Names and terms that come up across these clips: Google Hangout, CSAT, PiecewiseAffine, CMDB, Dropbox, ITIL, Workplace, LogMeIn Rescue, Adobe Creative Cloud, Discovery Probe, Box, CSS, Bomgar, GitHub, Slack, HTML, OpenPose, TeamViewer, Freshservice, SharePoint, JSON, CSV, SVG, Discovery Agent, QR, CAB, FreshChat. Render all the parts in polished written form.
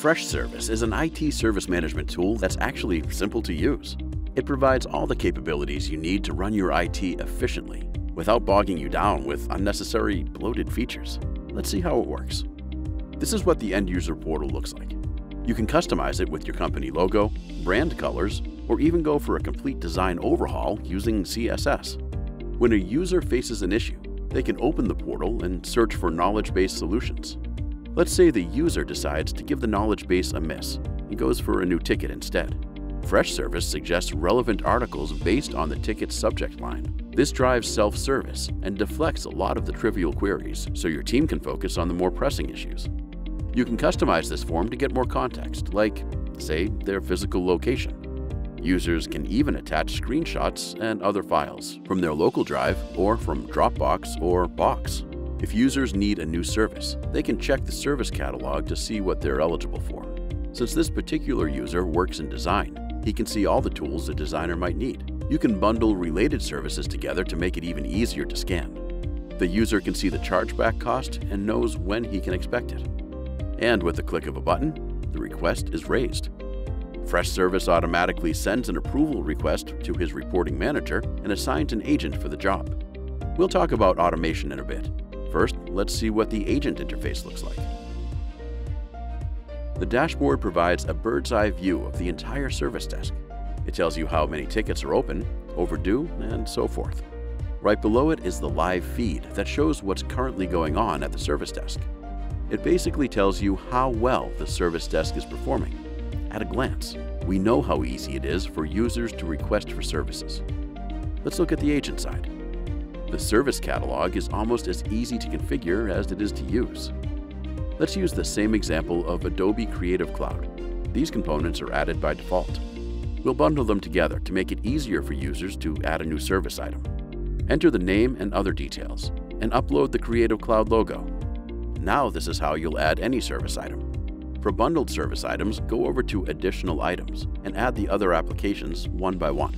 FreshService is an IT service management tool that's actually simple to use. It provides all the capabilities you need to run your IT efficiently without bogging you down with unnecessary bloated features. Let's see how it works. This is what the end user portal looks like. You can customize it with your company logo, brand colors, or even go for a complete design overhaul using CSS. When a user faces an issue, they can open the portal and search for knowledge-based solutions. Let's say the user decides to give the knowledge base a miss and goes for a new ticket instead. FreshService suggests relevant articles based on the ticket's subject line. This drives self-service and deflects a lot of the trivial queries so your team can focus on the more pressing issues. You can customize this form to get more context, like, say, their physical location. Users can even attach screenshots and other files from their local drive or from Dropbox or Box. If users need a new service, they can check the service catalog to see what they're eligible for. Since this particular user works in design, he can see all the tools a designer might need. You can bundle related services together to make it even easier to scan. The user can see the chargeback cost and knows when he can expect it. And with the click of a button, the request is raised. FreshService automatically sends an approval request to his reporting manager and assigns an agent for the job. We'll talk about automation in a bit. First, let's see what the agent interface looks like. The dashboard provides a bird's-eye view of the entire service desk. It tells you how many tickets are open, overdue, and so forth. Right below it is the live feed that shows what's currently going on at the service desk. It basically tells you how well the service desk is performing. At a glance, we know how easy it is for users to request for services. Let's look at the agent side. The service catalog is almost as easy to configure as it is to use. Let's use the same example of Adobe Creative Cloud. These components are added by default. We'll bundle them together to make it easier for users to add a new service item. Enter the name and other details, and upload the Creative Cloud logo. Now this is how you'll add any service item. For bundled service items, go over to Additional Items and add the other applications one by one.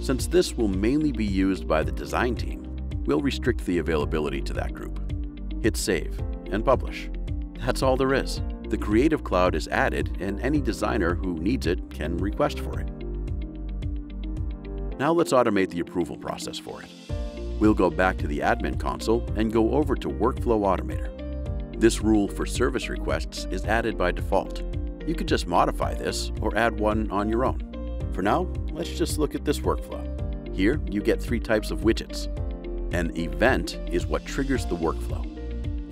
Since this will mainly be used by the design team, we'll restrict the availability to that group. Hit Save and Publish. That's all there is. The Creative Cloud is added, and any designer who needs it can request for it. Now let's automate the approval process for it. We'll go back to the admin console and go over to Workflow Automator. This rule for service requests is added by default. You could just modify this or add one on your own. For now, let's just look at this workflow. Here, you get three types of widgets. An event is what triggers the workflow.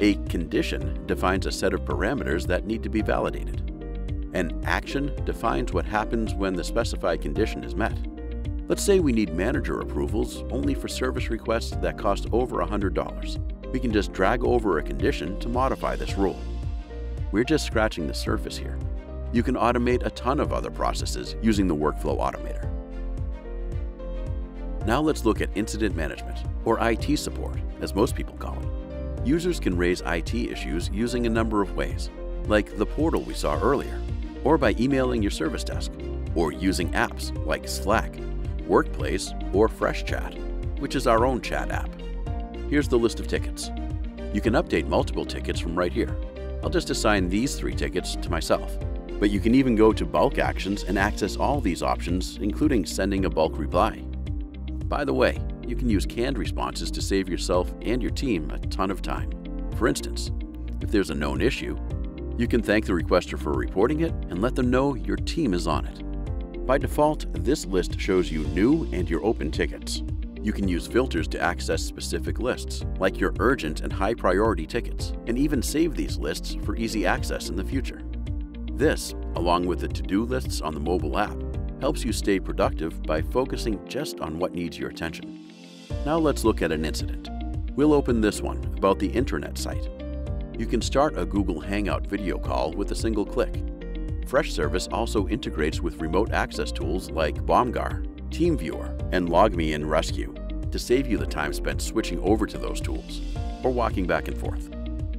A condition defines a set of parameters that need to be validated. An action defines what happens when the specified condition is met. Let's say we need manager approvals only for service requests that cost over $100. We can just drag over a condition to modify this rule. We're just scratching the surface here. You can automate a ton of other processes using the Workflow Automator. Now let's look at incident management, or IT support, as most people call it. Users can raise IT issues using a number of ways, like the portal we saw earlier, or by emailing your service desk, or using apps like Slack, Workplace, or FreshChat, which is our own chat app. Here's the list of tickets. You can update multiple tickets from right here. I'll just assign these three tickets to myself. But you can even go to bulk actions and access all these options, including sending a bulk reply. By the way, you can use canned responses to save yourself and your team a ton of time. For instance, if there's a known issue, you can thank the requester for reporting it and let them know your team is on it. By default, this list shows you new and your open tickets. You can use filters to access specific lists, like your urgent and high priority tickets, and even save these lists for easy access in the future. This, along with the to-do lists on the mobile app, helps you stay productive by focusing just on what needs your attention. Now let's look at an incident. We'll open this one about the intranet site. You can start a Google Hangout video call with a single click. FreshService also integrates with remote access tools like Bomgar, TeamViewer, and LogMeIn Rescue to save you the time spent switching over to those tools or walking back and forth.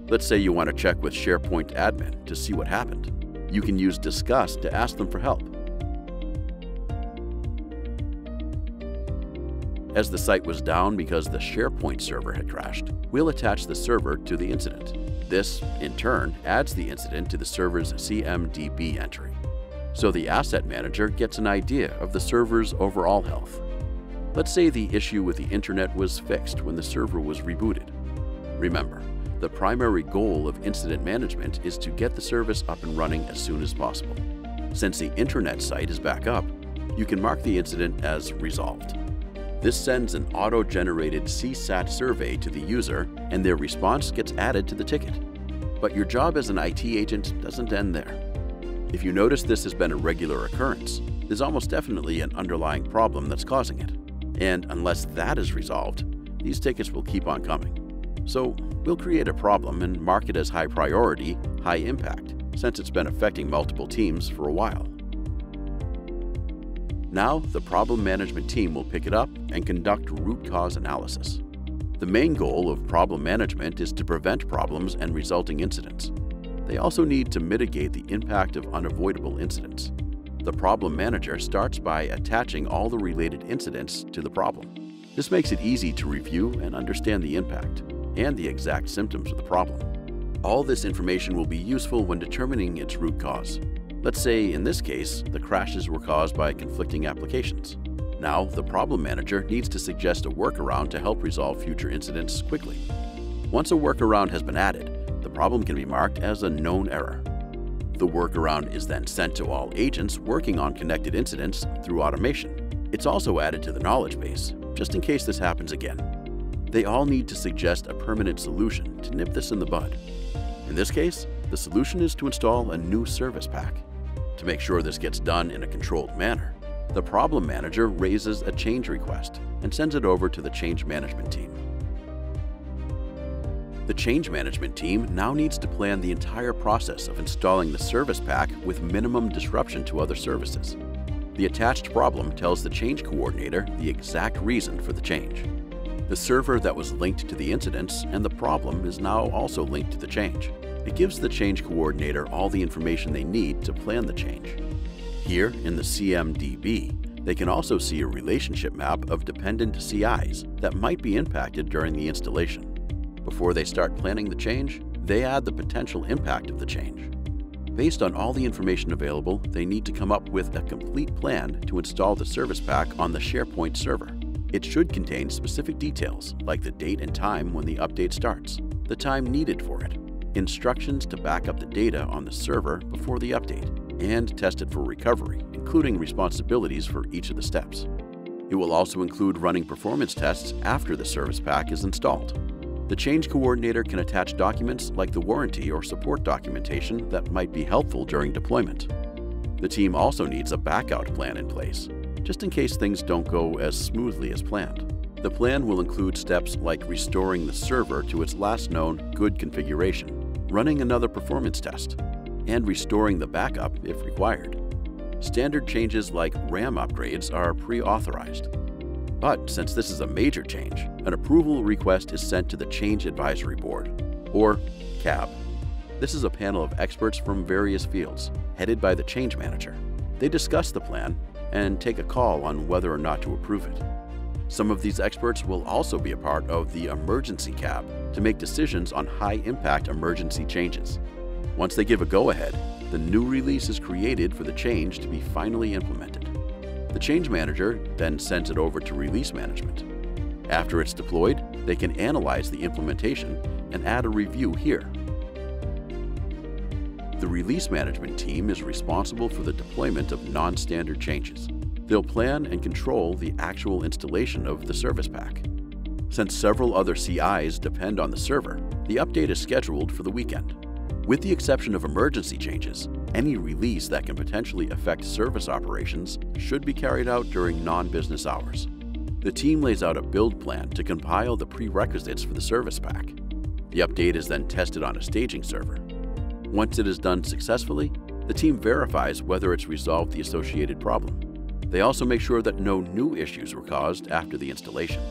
Let's say you want to check with SharePoint admin to see what happened. You can use Discuss to ask them for help. As the site was down because the SharePoint server had crashed, we'll attach the server to the incident. This, in turn, adds the incident to the server's CMDB entry, so the asset manager gets an idea of the server's overall health. Let's say the issue with the internet was fixed when the server was rebooted. Remember, the primary goal of incident management is to get the service up and running as soon as possible. Since the intranet site is back up, you can mark the incident as resolved. This sends an auto-generated CSAT survey to the user, and their response gets added to the ticket. But your job as an IT agent doesn't end there. If you notice this has been a regular occurrence, there's almost definitely an underlying problem that's causing it. And unless that is resolved, these tickets will keep on coming. So we'll create a problem and mark it as high priority, high impact, since it's been affecting multiple teams for a while. Now, the problem management team will pick it up and conduct root cause analysis. The main goal of problem management is to prevent problems and resulting incidents. They also need to mitigate the impact of unavoidable incidents. The problem manager starts by attaching all the related incidents to the problem. This makes it easy to review and understand the impact and the exact symptoms of the problem. All this information will be useful when determining its root cause. Let's say, in this case, the crashes were caused by conflicting applications. Now, the problem manager needs to suggest a workaround to help resolve future incidents quickly. Once a workaround has been added, the problem can be marked as a known error. The workaround is then sent to all agents working on connected incidents through automation. It's also added to the knowledge base, just in case this happens again. They all need to suggest a permanent solution to nip this in the bud. In this case, the solution is to install a new service pack. To make sure this gets done in a controlled manner, the problem manager raises a change request and sends it over to the change management team. The change management team now needs to plan the entire process of installing the service pack with minimum disruption to other services. The attached problem tells the change coordinator the exact reason for the change. The server that was linked to the incidents and the problem is now also linked to the change. It gives the change coordinator all the information they need to plan the change. Here in the CMDB, they can also see a relationship map of dependent CIs that might be impacted during the installation. Before they start planning the change, they add the potential impact of the change. Based on all the information available, they need to come up with a complete plan to install the service pack on the SharePoint server. It should contain specific details, like the date and time when the update starts, the time needed for it, instructions to back up the data on the server before the update, and test it for recovery, including responsibilities for each of the steps. It will also include running performance tests after the service pack is installed. The change coordinator can attach documents like the warranty or support documentation that might be helpful during deployment. The team also needs a backout plan in place, just in case things don't go as smoothly as planned. The plan will include steps like restoring the server to its last known good configuration, running another performance test, and restoring the backup if required. Standard changes like RAM upgrades are pre-authorized. But since this is a major change, an approval request is sent to the Change Advisory Board, or CAB. This is a panel of experts from various fields, headed by the change manager. They discuss the plan and take a call on whether or not to approve it. Some of these experts will also be a part of the emergency CAB to make decisions on high-impact emergency changes. Once they give a go-ahead, the new release is created for the change to be finally implemented. The change manager then sends it over to release management. After it's deployed, they can analyze the implementation and add a review here. The release management team is responsible for the deployment of non-standard changes. They'll plan and control the actual installation of the service pack. Since several other CIs depend on the server, the update is scheduled for the weekend. With the exception of emergency changes, any release that can potentially affect service operations should be carried out during non-business hours. The team lays out a build plan to compile the prerequisites for the service pack. The update is then tested on a staging server. Once it is done successfully, the team verifies whether it's resolved the associated problem. They also make sure that no new issues were caused after the installation.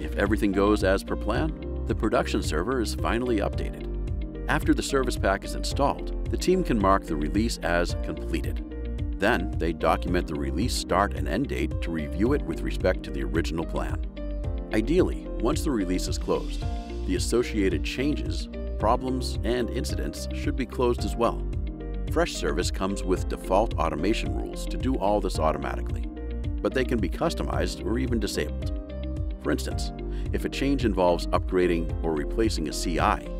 If everything goes as per plan, the production server is finally updated. After the service pack is installed, the team can mark the release as completed. Then they document the release start and end date to review it with respect to the original plan. Ideally, once the release is closed, the associated changes problems, and incidents should be closed as well. Freshservice comes with default automation rules to do all this automatically, but they can be customized or even disabled. For instance, if a change involves upgrading or replacing a CI,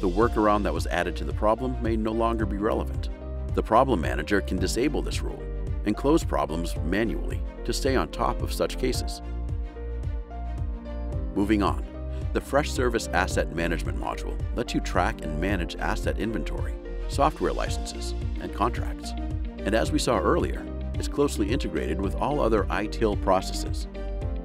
the workaround that was added to the problem may no longer be relevant. The problem manager can disable this rule and close problems manually to stay on top of such cases. Moving on, the Freshservice Asset Management module lets you track and manage asset inventory, software licenses, and contracts. And as we saw earlier, it's closely integrated with all other ITIL processes.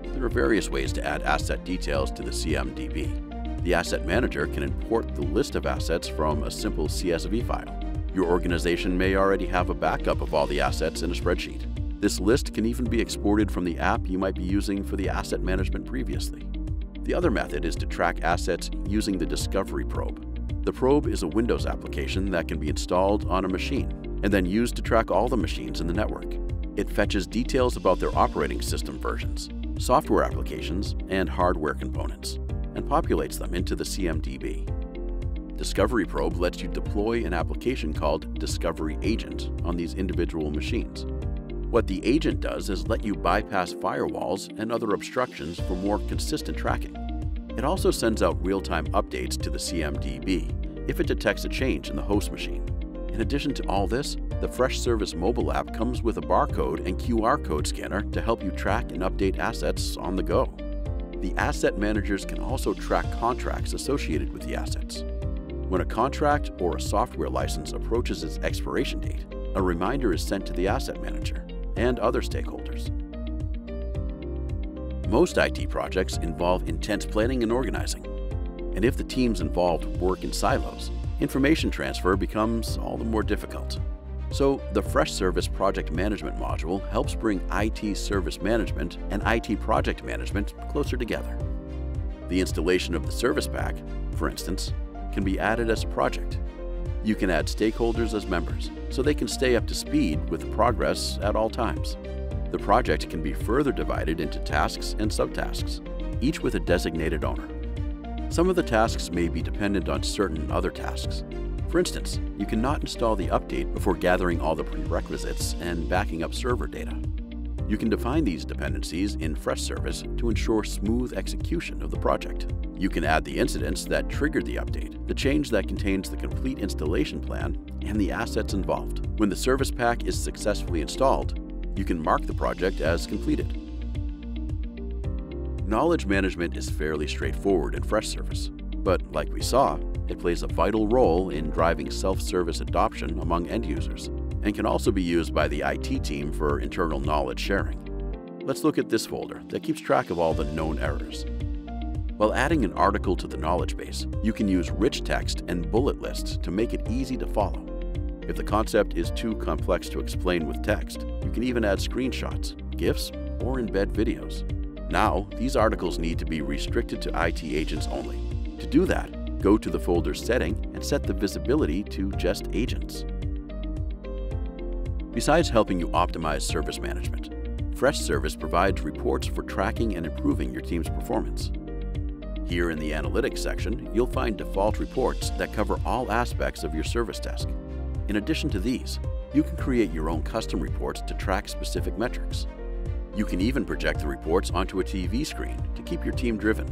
There are various ways to add asset details to the CMDB. The asset manager can import the list of assets from a simple CSV file. Your organization may already have a backup of all the assets in a spreadsheet. This list can even be exported from the app you might be using for the asset management previously. The other method is to track assets using the Discovery Probe. The Probe is a Windows application that can be installed on a machine and then used to track all the machines in the network. It fetches details about their operating system versions, software applications, and hardware components, and populates them into the CMDB. Discovery Probe lets you deploy an application called Discovery Agent on these individual machines. What the agent does is let you bypass firewalls and other obstructions for more consistent tracking. It also sends out real-time updates to the CMDB if it detects a change in the host machine. In addition to all this, the Freshservice mobile app comes with a barcode and QR code scanner to help you track and update assets on the go. The asset managers can also track contracts associated with the assets. When a contract or a software license approaches its expiration date, a reminder is sent to the asset manager and other stakeholders. Most IT projects involve intense planning and organizing. And if the teams involved work in silos, information transfer becomes all the more difficult. So the Freshservice Project Management module helps bring IT service management and IT project management closer together. The installation of the service pack, for instance, can be added as a project. You can add stakeholders as members so they can stay up to speed with the progress at all times. The project can be further divided into tasks and subtasks, each with a designated owner. Some of the tasks may be dependent on certain other tasks. For instance, you cannot install the update before gathering all the prerequisites and backing up server data. You can define these dependencies in Freshservice to ensure smooth execution of the project. You can add the incidents that triggered the update, the change that contains the complete installation plan, and the assets involved. When the service pack is successfully installed, you can mark the project as completed. Knowledge management is fairly straightforward in Freshservice, but like we saw, it plays a vital role in driving self-service adoption among end users, and can also be used by the IT team for internal knowledge sharing. Let's look at this folder that keeps track of all the known errors. While adding an article to the knowledge base, you can use rich text and bullet lists to make it easy to follow. If the concept is too complex to explain with text, you can even add screenshots, GIFs, or embed videos. Now, these articles need to be restricted to IT agents only. To do that, go to the folder setting and set the visibility to just agents. Besides helping you optimize service management, Freshservice provides reports for tracking and improving your team's performance. Here in the Analytics section, you'll find default reports that cover all aspects of your service desk. In addition to these, you can create your own custom reports to track specific metrics. You can even project the reports onto a TV screen to keep your team driven.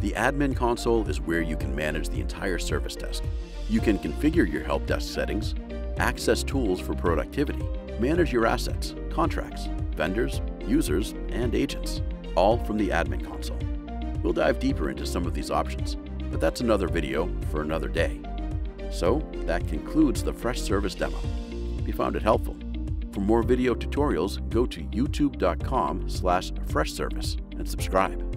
The Admin Console is where you can manage the entire service desk. You can configure your help desk settings, access tools for productivity, manage your assets, contracts, vendors, users, and agents, all from the Admin Console. We'll dive deeper into some of these options, but that's another video for another day. So that concludes the Freshservice demo. If you found it helpful, for more video tutorials, go to youtube.com/freshservice and subscribe.